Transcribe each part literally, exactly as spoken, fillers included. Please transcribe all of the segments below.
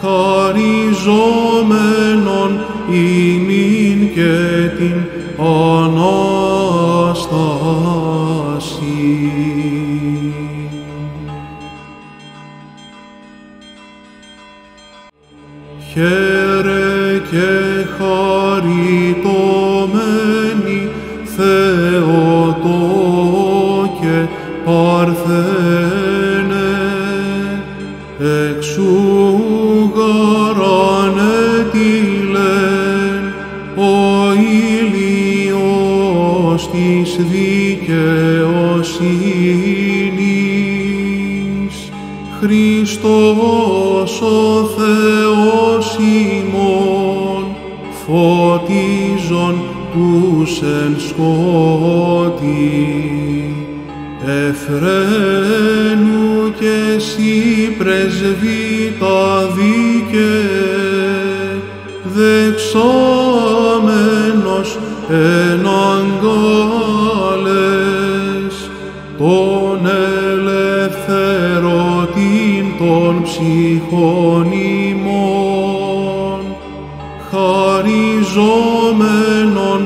χαριζόμενον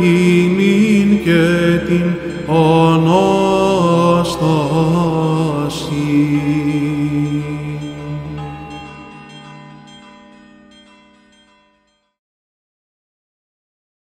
ημίν και την ανάγκη.